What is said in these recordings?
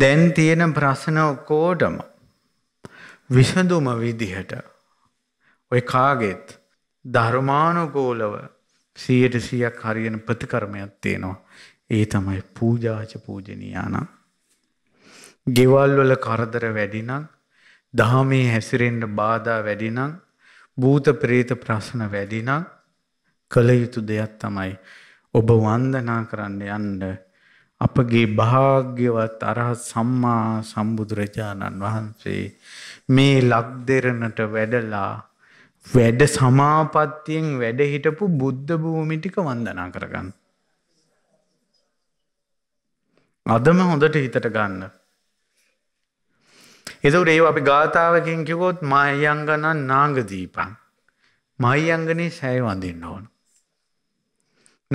දැන් තියෙන ප්‍රශ්න ඔක්කොටම විසඳුම විදිහට ඔය කාගෙත් ධර්මානුකූලව 100%ක් හරියන ප්‍රතිකර්මයක් තියෙනවා. ඒ තමයි පූජාච පූජනීයානම්. ගෙවල් වල කරදර වැඩි නම්, දහමේ හැසිරෙන්න බාධා වැඩි නම්, භූත ප්‍රේත ප්‍රශ්න වැඩි නම් කළ යුතු දෙයක් තමයි ඔබ වන්දනා කරන්න යන්න අපගේ භාග්‍යවත් අරහත් සම්මා සම්බුදුරජාණන් වහන්සේ මේ ලක්දෙරණට වැඩලා වැඩ සමාපත්තියෙන් වැඩ හිටපු බුද්ධ භූමි ටික වන්දනා කරගන්න. අදම හොඳට හිතට ගන්න. එතකොට ඒව අපි ගාථාවකින් කිව්වොත් මයංගන නාගදීපං. මයංගනේ සැය වඳින්න ඕන.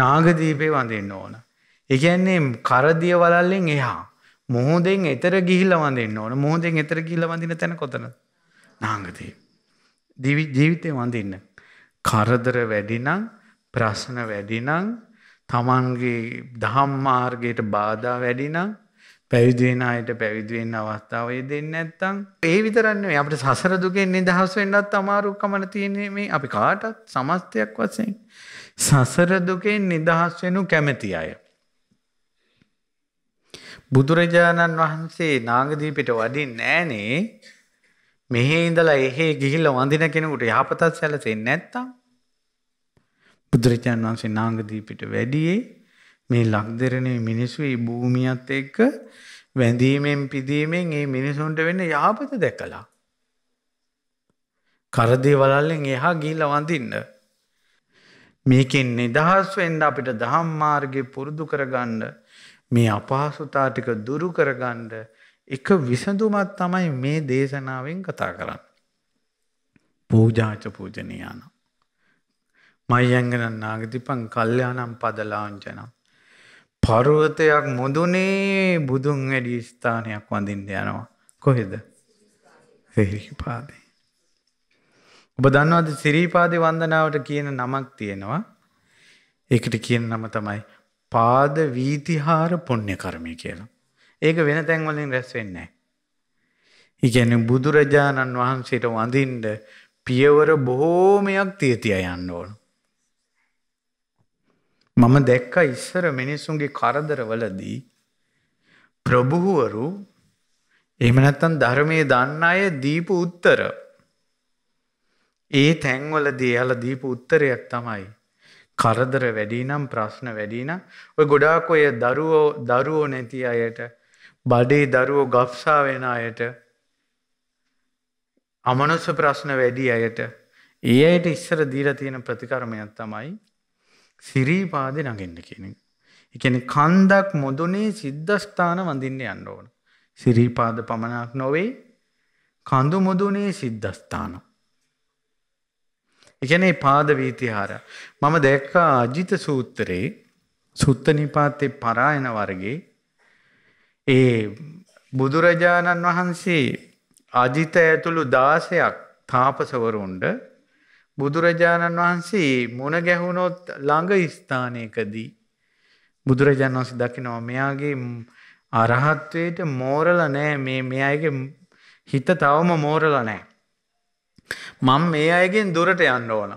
නාගදීපේ වඳින්න ඕන. ඒ කියන්නේ කරදිය වලල්ලෙන් එහා මොහොතෙන් ඈතර ගිහිල්ලා වඳින්න ඕන. මොහොතෙන් ඈතර ගිහිල්ලා වඳින තැන කොතනද? නාගදීප. ජීවිතේ වඳින්න. කරදර වැඩි නම්, ප්‍රශ්න වැඩි නම්, තමන්ගේ ධම්ම මාර්ගයට බාධා වැඩි නම්, පැවිදි වෙන අයට පැවිදි වෙන්න අවස්ථාව දෙන්නේ නැත්නම් ඒ විතරක් නෙවෙයි අපිට සසර දුකෙන් නිදහස් වෙන්නත් අමාරුකමන තියෙන්නේ. මේ අපි කාටත් සමස්තයක් වශයෙන් සසර දුකෙන් නිදහස් වෙනු කැමැති අය. බුදුරජාණන් වහන්සේ නාගදීපිට වඩින්නේ නැහනේ. මෙහි ඉඳලා එහෙ ගිහිල්ලා වඳින කෙනෙකුට යහපතක් සැලසෙන්නේ නැත්නම් බුදුරජාණන් වහන්සේ නාගදීපිට වැඩියේ මේ ලක්දෙරණේ මිනිස්සු මේ භූමියත් එක්ක වැඳීමෙන් පිදීමෙන් මේ මිනිසුන්ට වෙන්නේ යහපත දැකලා. කරදේ වලල්ලෙන් එහා ගිහිල්ලා වඳින්න. මේකෙන් නිදහස් වෙන්න අපිට ධම්ම මාර්ගේ පුරුදු කරගන්න, මේ අපහසුතාව ටික දුරු කරගන්න එක විසඳුමක් තමයි මේ දේශනාවෙන් කතා කරන්නේ. පූජාච පූජනීයාන. මයංගන නාගදීපං කල්යාණං පදලාංජනං. පර්වතයක් මුදුනේ බුදුන් වැඩි ස්ථානයක් වඳින්න යනවා. කොහෙද? සිරිපාදේ. ඔබ දන්නවද සිරිපාදේ වන්දනාවට කියන නමක් තියෙනවා? ඒකට කියන නම තමයි පාද වීතිහාර පුණ්‍ය කර්මය කියලා. ඒක වෙන තැන් වලින් රැස් වෙන්නේ නැහැ. ඒ කියන්නේ බුදුරජාණන් වහන්සේට වඳින්න පියවර බොහෝමයක් තියතිය යන්න ඕන. මම දැක්ක ඉස්සර මිනිස්සුන්ගේ කරදරවලදී ප්‍රභූවරු එහෙම නැත්නම් ධර්මයේ දන්න අය දීපු උත්තර. ඒ තැන්වලදී එයාලා දීපු උත්තරයක් තමයි කරදර වැඩි නම්, ප්‍රශ්න වැඩි නම් ඔය ගොඩාක් ඔය දරුවෝ නැති අයට, බඩේ දරුවෝ ගබ්සා වෙන අයට, අමනුෂ්‍ය ප්‍රශ්න වැඩි අයට, ඒ අයට ඉස්සර දීලා තියෙන ප්‍රතිකර්මයක් තමයි සිරිපාදේ නගින්න කියන එක. ඒ කියන්නේ කන්දක් මුදුනේ සිද්ධාස්ථාන වඳින්න යන්න ඕන. සිරිපාද පමණක් නොවේ කඳු මුදුනේ සිද්ධාස්ථාන. ඒ කියන්නේ පාද වීතිහාර. මම දැක්කා අජිත සූත්‍රයේ සුත්ත නිපාතේ පරායන වර්ගයේ ඒ බුදුරජාණන් වහන්සේ අජිත ඇතුළු 16ක් තාපසවරුන්ට බුදුරජාණන් වහන්සේ මුණ ගැහුණොත් ළඟ ස්ථානයකදී බුදුරජාණන් වහන්සේ දකිනවා මෙයාගේ අරහත්වයට මෝරලා නැහැ, මේ අයගේ හිත තවම මෝරලා නැහැ. මම මේ අයගෙන් දුරට යන්න ඕන.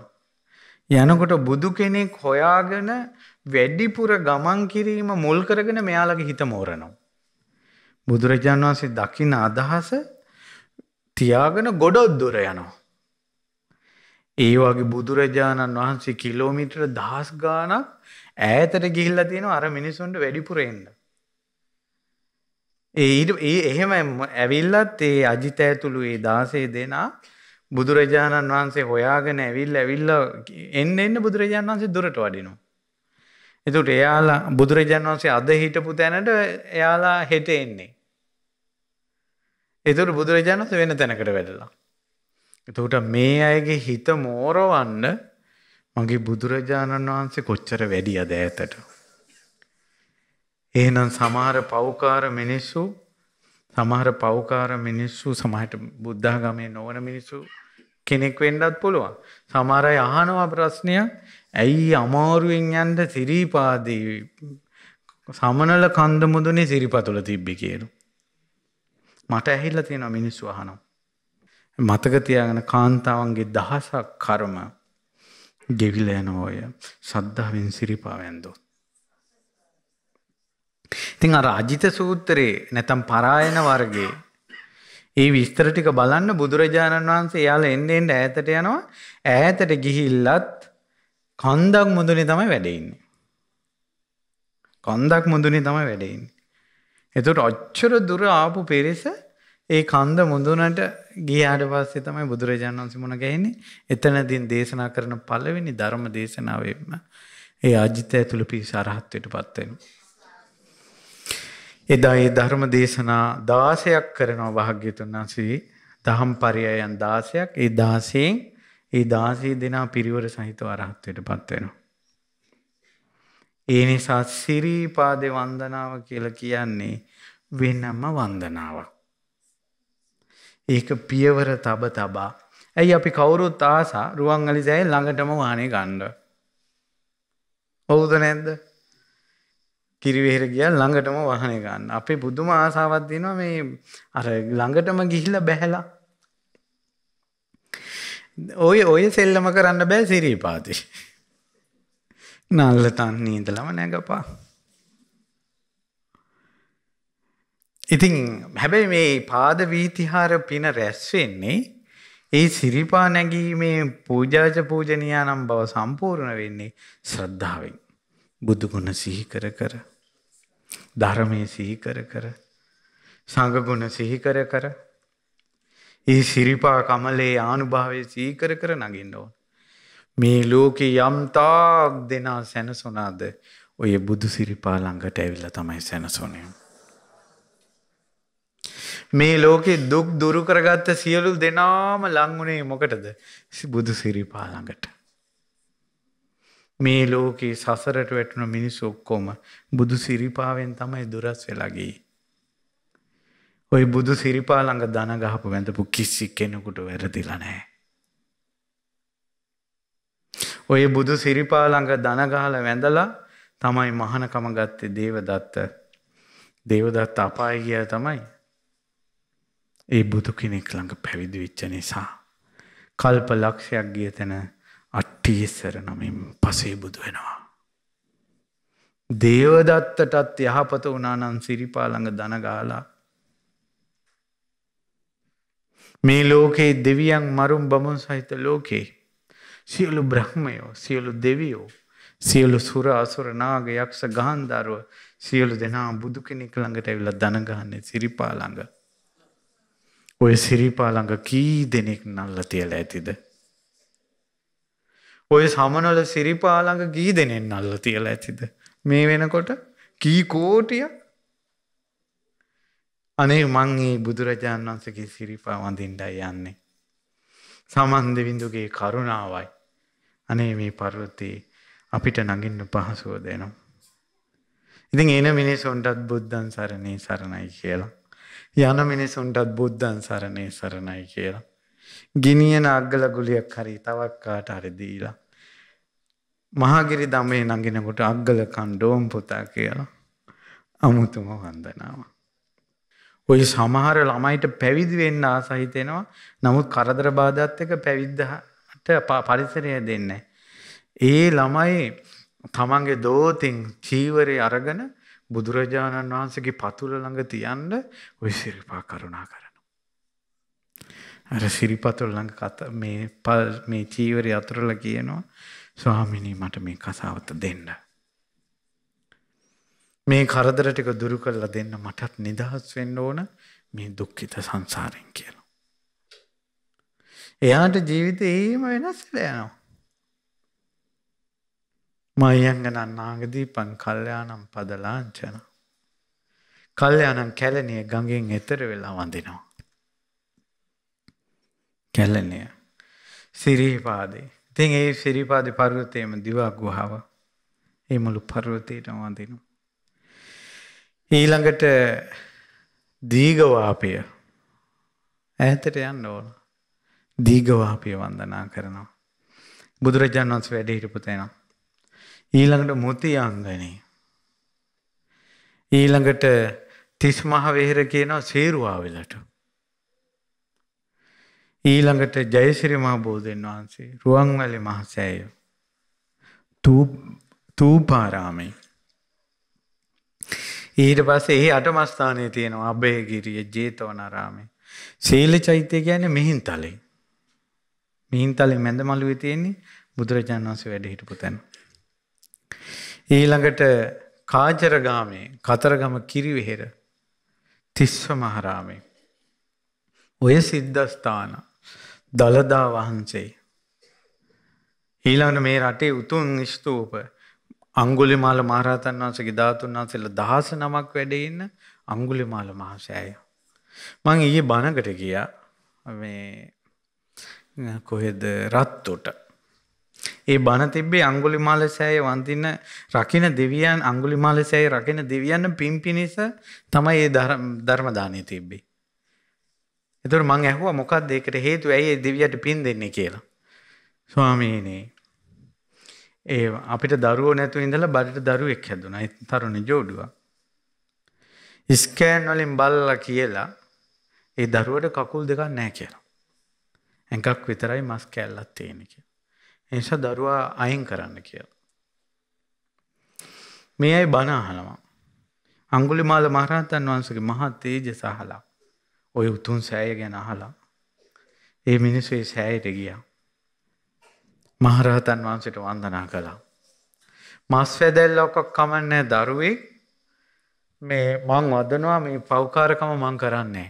යනකොට බුදු කෙනෙක් හොයාගෙන වැඩිපුර ගමන් කිරීම මුල් කරගෙන මෙයාලගේ හිත මෝරනවා. බුදුරජාණන් වහන්සේ දකින අදහස තියාගෙන ගොඩක් දුර යනවා. ඒ වගේ බුදුරජාණන් වහන්සේ කිලෝමීටර 1000 ගාණක් ඈතට ගිහිල්ලා තියෙනවා අර මිනිසුන්ට වැඩිපුර එන්න. ඒ එහෙම ඇවිල්ලත් ඒ අජිත ඇතුළු ඒ 16 දෙනා බුදුරජාණන් වහන්සේ හොයාගෙන ඇවිල්ලා එන්න බුදුරජාණන් වහන්සේ දුරට වඩිනවා. එතකොට එයාලා බුදුරජාණන් වහන්සේ අද හිටපු තැනට එයාලා හෙට එන්නේ. එතකොට බුදුරජාණන් වහන්සේ වෙන තැනකට වැඩලා. එතකොට මේ අයගේ හිත මෝරවන්න මගේ බුදුරජාණන් වහන්සේ කොච්චර වැඩියද ඈතට. එහෙනම් සමහර පෞකාර මිනිස්සු සමහරට බුද්ධඝමයේ නොවන මිනිස්සු කෙනෙක් වෙන්නත් පුළුවන්. සමහර අය අහනවා ප්‍රශ්නයක්, ඇයි අමාරුවෙන් යන්න සිරිපාදේ සමනල කන්ද මුදුනේ සිරිපතුල තිබ්බේ කියලා. මට ඇහිලා තියෙනවා මිනිස්සු අහනවා. මතක තියාගෙන කාන්තාවන්ගේ දහසක් කර්ම ගෙවිලා යනවා ඔය ශ්‍රද්ධාවෙන් සිරිපාවෙන් දොත්. ඉතින් අර අජිත සූත්‍රයේ නැත්නම් පරායන වර්ගයේ ඒ විස්තර ටික බලන්න බුදුරජාණන් වහන්සේ යාලා එන්නේ ඈතට යනවා. ඈතට ගිහිල්ලත් කන්දක් මුදුනේ තමයි වැඩ ඉන්නේ. කන්දක් මුදුනේ තමයි වැඩ ඉන්නේ. එතකොට අච්චර දුර ආපු පෙරස ඒ කන්ද මුදුනට ගියාට පස්සේ තමයි බුදුරජාණන් වහන්සේ මුණ ගැහෙන්නේ. එතනදී දේශනා කරන පළවෙනි ධර්ම දේශනාවෙම ඒ අජිත ඇතුළු පිරිස අරහත් වෙටපත් වෙනවා. එදා ඒ ධර්ම දේශනා 16ක් කරනවා භාග්‍යවතුන් වහන්සේ. දහම් පරයයන් 16ක්. ඒ 16න් ඒ 16 දෙනා පිරිවර සහිතව අරහත් වෙටපත් වෙනවා. ඒ නිසා සිරිපාදේ වන්දනාව කියලා කියන්නේ වෙනම වන්දනාවක්. ඒක පියවර තබ තබා. ඇයි අපි කවුරුත් ආසා රුවන්වැලි සෑය ළඟටම වාහනේ ගන්න. ඔව්ද නැද්ද? කිරිවෙහෙර ගියා ළඟටම වාහනේ ගන්න. අපේ පුදුම ආසාවක් දිනවා මේ අර ළඟටම ගිහිල්ලා බැහැලා. ඔය සෙල්ලම කරන්න බෑ සිරිපාදේ. නල්ල තන්නේ ඉඳලම නැගපා. ඉතින් හැබැයි මේ පාද වීතිහාර පින රැස් වෙන්නේ ඒ සිරිපා නැගීමේ පූජාච පූජනීයානම් බව සම්පූර්ණ වෙන්නේ ශ්‍රද්ධාවෙන්. බුදු ගුණ සිහි කර කර, ධර්මයේ සිහි කර කර, සංඝ ගුණ සිහි කර කර, ඒ සිරිපා කමලේ ආනුභාවයේ සිහි කර කර නගින්න ඕන. මේ ලෝකේ යම් තාක් දෙනා සැනසුණාද ඔය බුදු සිරිපා ළඟට ඇවිල්ලා තමයි සැනසුනේ. මේ ලෝකේ දුක් දුරු කරගත්ත සියලු දෙනාම ලංුණේ මොකටද? බුදු සිරිපා ළඟට. මේ ලෝකේ සසරට වැටුණු මිනිස්සු ඔක්කොම බුදු සිරිපාවෙන් තමයි දුරස් වෙලා ගියේ. ওই බුදු සිරිපා ළඟ දන ගහපු වැඳපු කිසි කෙනෙකුට වැරදිලා නැහැ. ওই බුදු සිරිපා ළඟ දන ගහලා වැඳලා තමයි මහානකම ගත්තේ දේවදත්ත. දේවදත්ත අපාය ගියා තමයි ඒ බුදු කෙනෙක් ළඟ පැවිදි වෙච්ච නිසා. කල්ප ලක්ෂයක් ගිය තැන අට්ඨිසර නමින් පසේ බුදු වෙනවා. දේවදත්තටත් යහපත වුණා නම් සිරිපා ළඟ දන ගාලා මේ ලෝකේ දෙවියන් මරුම් බමුන් සහිත ලෝකේ සියලු බ්‍රහ්මයෝ, සියලු දෙවියෝ, සියලු සුර අසුර නාග යක්ෂ ගාන්ධාරව සියලු දෙනා බුදු කෙනෙක් ළඟට ඇවිල්ලා දන ගහන්නේ සිරිපා ළඟ. ඔය සිරිපා ළඟ කී දෙනෙක් නල්ල තියලා ඇතිද? ඔය සමනල සිරිපා ළඟ කී දෙනෙක් නල්ල තියලා ඇතිද? මේ වෙනකොට කී කෝටියක්? අනේ මං මේ බුදුරජාණන් වහන්සේගේ සිරිපා වඳින්නයි යන්නේ. සමන්ද විඳුගේ කරුණාවයි. අනේ මේ පර්වතේ අපිට නගින්න පහසුව දෙනවා. ඉතින් එන මිනිසුන්ටත් බුද්ධං සරණේ සරණයි කියලා. යන මිනිසුන්ටත් බුද්ධං සරණේ සරණයි කියලා. ගිනියන අග්ගල ගුලියක් හරි තවක් කාට හරි දීලා මහගිරි ධම්මේ නගිනකොට අග්ගල කණ්ඩෝම් පුතා කියලා අමුතුම වන්දනාව. ওই සමහර ළමයිට පැවිදි වෙන්න ආස හිතෙනවා. නමුත් කරදර බාධාත් එක්ක පැවිද්දට පරිසරය දෙන්නේ. ඒ ළමයි තමන්ගේ දෝතින් චීවරේ අරගෙන බුදුරජාණන් වහන්සේගේ පතුල ළඟ තියන්න ওই සිරිපා කරුණා කරනවා. අර සිරිපතුල ළඟ මේ චීවරය අතුරලා කියනවා, ස්වාමිනී මට මේ කසාවත දෙන්න. මේ කරදර ටික දුරු කරලා දෙන්න, මටත් නිදහස් වෙන්න ඕන මේ දුක්ඛිත සංසාරයෙන් කියලා. එයාට ජීවිතේ එහෙම වෙනස් වෙලා යනවා. මයංගනන් නාගදීපං කල්යාණම් පදලාංචන. කල්යාණම් කැලණිය ගඟෙන් එතර වෙලා වඳිනවා. කැලණිය සිරිපාදේ. ඉතින් ඒ සිරිපාදේ පර්වතයේම දිවා ගුහාව. ඒ මුළු පර්වතයටම වඳිනවා. ඊළඟට දීඝවාපය. ඈතට යන්න ඕන. දීඝවාපය වන්දනා කරනවා. බුදුරජාණන් වහන්සේ වැඩ හිටපු තැන. ඊළඟට මුති අංගනේ. ඊළඟට තිස්මහ වෙහෙර කියනවා සේරුවා වෙලට. ඊළඟට ජයසිරි මහ බෝධීන් වහන්සේ රුවන්වැලි මහසෑය තූපාරාමේ. ඊට පස්සේ එහි අටම ස්ථානයේ තියෙනවා අබේගිරිය ජේතවනාරාමේ. සීල චෛත්‍ය කියන්නේ මිහින්තලේ. මිහින්තලේ මැදමළුවේ තියෙන්නේ බුදුරජාණන් වහන්සේ වැඩ හිටපු තැන. ඊළඟට කාජරගාමේ කතරගම කිරිවෙහෙර තිස්වමහරාමේ. ඔය සිද්ධස්ථාන දළදා වහන්සේ. ඊළඟට මේ රටේ උතුම් ස්තූප අංගුලිමාල මහරහතන් වහන්සේගේ ධාතුන් වහන්සේලා 19ක් වැඩ ඉන්න අංගුලිමාල මහසෑය. මම ඊයේ බණකට ගියා මේ කොහෙද රත්තොට. ඒ බණ තිබ්බේ අංගුලිමාල සෑය වන්දින රකින්න දෙවියන් අංගුලිමාල සෑය රකින්න දෙවියන් පිම්පිනිස තමයි ඒ ධර්ම දාණය තිබ්බේ. ඒතර මම ඇහුවා මොකක්ද ඒකට හේතුව? ඇයි ඒ දෙවියට පින් දෙන්නේ කියලා. ස්වාමීනි ඒ අපිට දරුවෝ නැතුව ඉඳලා බඩට දරුවෙක් හැදුනා. ඒ තරුණ ජෝඩුවා. ස්කෑන් වලින් බලලා කියලා ඒ දරුවට කකුල් දෙකක් නැහැ කියලා. එකක් විතරයි මස් කැල්ලක් තියෙන්නේ කියලා. එනිසා දරුවා අයින් කරන්න කියලා. මේ අය බණ අහනවා. අඟුලිමාල මහරහතන් වහන්සේගේ මහා තේජස අහලා. ඔය උතුම් සෑය ගැන අහලා. ඒ මිනිස්සු ඒ සෑයට ගියා. මහරහතන් වහන්සේට වන්දනා කළා. මස් වැදෙල්ල ඔක්ක කමන්නේ දරුවේ. මේ මං වදනවා මේ පෞකාරකම මං කරන්නේ.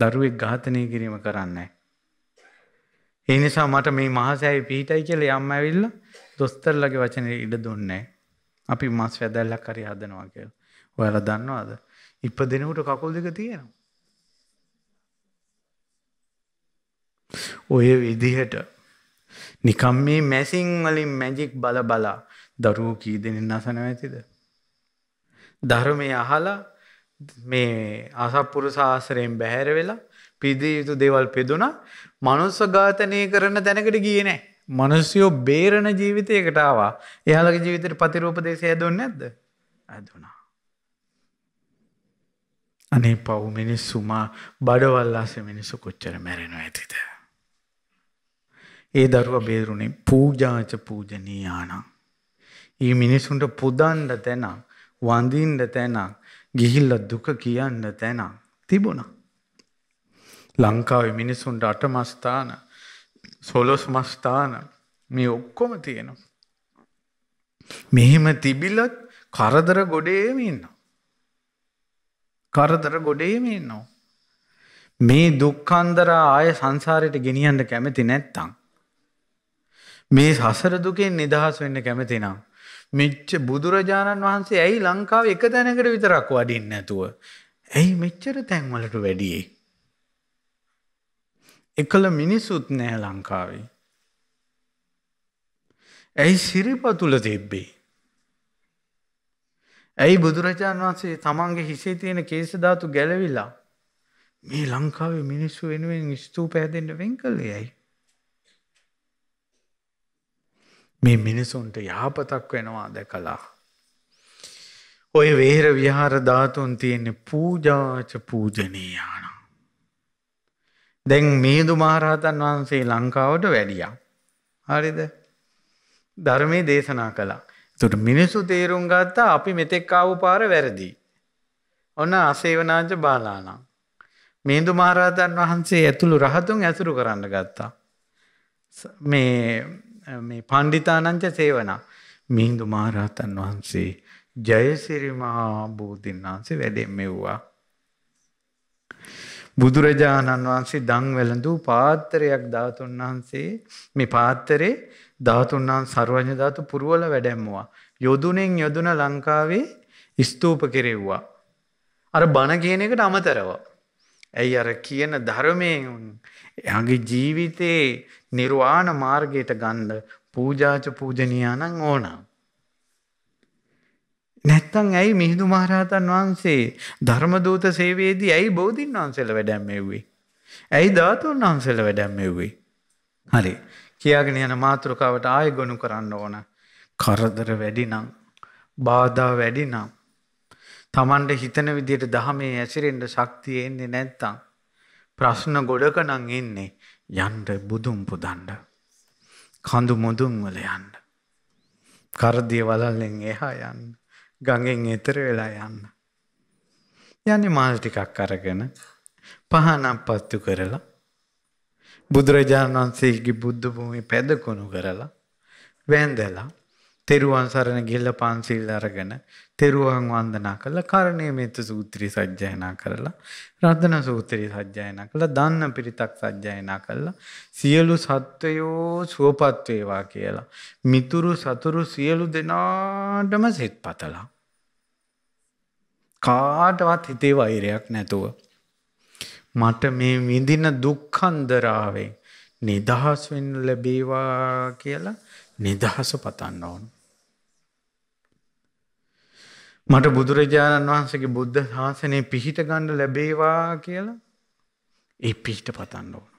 දරුවෙක් ඝාතනය කිරීම කරන්නේ. ඒ නිසා මට මේ මහසෑය පිහිටයි කියලා යම් ඇවිල්ලා දොස්තරලගේ වචනේ ඉඩ දුන්නේ. අපි මස් වැදල්ලක් හරි හදනවා කියලා. ඔයාලා දන්නවද? ඉපදෙනකොට කකුල් දෙක තියෙනවා. ඔය විදිහට නිකම් මේ මැසින් වලින් මැජික් බල බල දරුවෝ කී දෙනෙක් නැසන වෙයිද? ධර්මයේ අහලා මේ අසත්පුරුෂ ආශ්‍රයෙන් බැහැර වෙලා පිදිය යුතු දේවල් පෙදුනා. මනුස්ස ඝාතනය කරන තැනකට ගියේ නැහැ. මිනිස්සුෝ බේරණ ජීවිතයකට ආවා. එයාලගේ ජීවිතේට ප්‍රතිරූපදේශය දුන්නේ නැද්ද? දුන්නා. අනේ පව් මිනිස්සුමා බඩවල්ලාසේ මිනිස්සු කොච්චර මැරෙනවද? ඒ දරුවා බේරුණේ පූජාච පූජනීයාන. ඊ මිනිසුන්ට පුදන්න තැන, වඳින්න තැන, ගිහිල්ලා දුක කියන්න තැන තිබුණා. ලංකාවේ මිනිසුන්ට අටම ස්ථාන 12ම ස්ථාන මේ ඔක්කොම තියෙනවා. මෙහෙම තිබිලත් කරදර ගොඩේම ඉන්නවා. කරදර ගොඩේම ඉන්නවා. මේ දුක්ඛන්දර ආය සංසාරයට ගෙනියන්න කැමති නැත්තම් මේ සසර දුකෙන් නිදහස් වෙන්න කැමති නම් මෙච්ච බුදුරජාණන් වහන්සේ ඇයි ලංකාවේ එක තැනකට විතරක් වඩින්නේ නැතුව ඇයි මෙච්චර තැන් වලට වැඩියේ? එකල මිනිසුත් නැහැ ලංකාවේ. ඇයි සිරිපතුල තිබ්බේ? ඇයි බුදුරජාණන් වහන්සේ තමන්ගේ හිසේ තියෙන කේශ ධාතු ගැලවිලා මේ ලංකාවේ මිනිස්සු වෙනුවෙන් ස්තූප හැදෙන්න වෙන් කළේ ඇයි? මේ මිනිසුන්ට යහපතක් වෙනවා දැකලා. ඔය වේර විහාර ධාතුන් තියෙන පූජාච පූජනීයාන. දැන් මිහිඳු මහරහතන් වහන්සේ ලංකාවට වැඩියා. හරිද? ධර්මයේ දේශනා කළා. ඒකට මිනිසු තේරුම් ගත්තා අපි මෙතෙක් ආව පාර වැරදි. ඔන්න ආසේවනාංච බාලාණන්. මිහිඳු මහරහතන් වහන්සේ ඇතුළු රහතුන් ඇසුරු කරන්න ගත්තා. මේ පණ්ඩිතානංච සේවනා. මිහිඳු මහරහතන් වහන්සේ ජයසිරි මහා බෝධීන් වහන්සේ වැඩෙන් මෙව්වා. බුදුරජාණන් වහන්සේ දන් වැළඳූ පාත්‍රයක් ධාතුන් වහන්සේ මේ පාත්‍රේ ධාතුන් වහන්සේ සර්වඥ ධාතු පුරවල වැඩැම්මුවා. යොදුනෙන් යොදුන ලංකාවේ ස්තූප කෙරෙව්වා. අර බණ කියන එකට අමතරව. ඇයි අර කියන ධර්මයෙන් එයාගේ ජීවිතේ නිර්වාණ මාර්ගයට ගන්න පූජාච පූජනීයානම් ඕන. නැත්තම් ඇයි මිහිඳු මහරහතන් වහන්සේ ධර්ම දූත සේවයේදී ඇයි බෝධින් වහන්සේලා වැඩමෙව්වේ? ඇයි ධාතුන් වහන්සේලා වැඩමෙව්වේ? හරි. කියාගෙන යන මාතෘකාවට ආයෙ ගොනු කරන්න ඕන. කරදර වැඩි නම්, බාධා වැඩි නම්, තමන්ට හිතන විදියට දහමේ ඇසිරෙන්න ශක්තිය එන්නේ නැත්තම් ප්‍රශ්න ගොඩක නම් එන්නේ. යන්න බුදුන් පුදන්න. කඳු මුදුන් වල යන්න. කරදිය වලල්ලෙන් එහා යන්න. ගඟෙන් එතර වෙලා යන්න. යන්නේ මාල් ටිකක් අරගෙන පහනක් පත්තු කරලා බුදුරජාණන් වහන්සේගේ බුද්ධ භූමිය පැදකුණු කරලා වැඳලා තෙරුවන් සරණ ගිහිල්ලා පන්සිල් අරගෙන තෙරුවන් වන්දනා කළා. කරණීයමෙත් සූත්‍රය සජ්ජායනා කරලා රත්න සූත්‍රය සජ්ජායනා කළා. දන්න පිරිතක් සජ්ජායනා කළා. සියලු සත්වයෝ සුවපත් වේවා කියලා මිතුරු සතුරු සියලු දෙනාටම සෙත්පතලා කාටවත් හිතේ වෛරයක් නැතුව මට මේ විඳින දුක්ඛන්දරාවෙන් නිදහස් වෙන්න ලැබේවා කියලා නිදහස පතන්න ඕන. මට බුදුරජාණන් වහන්සේගේ බුද්ධ ශාසනය පිහිට ගන්න ලැබේවා කියලා ඒ පිහිට පතන්න ඕන.